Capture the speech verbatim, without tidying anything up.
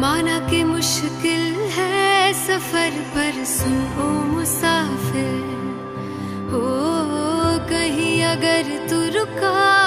माना कि मुश्किल है सफर पर सुन ओ मुसाफिर हो, कहीं अगर तू रुका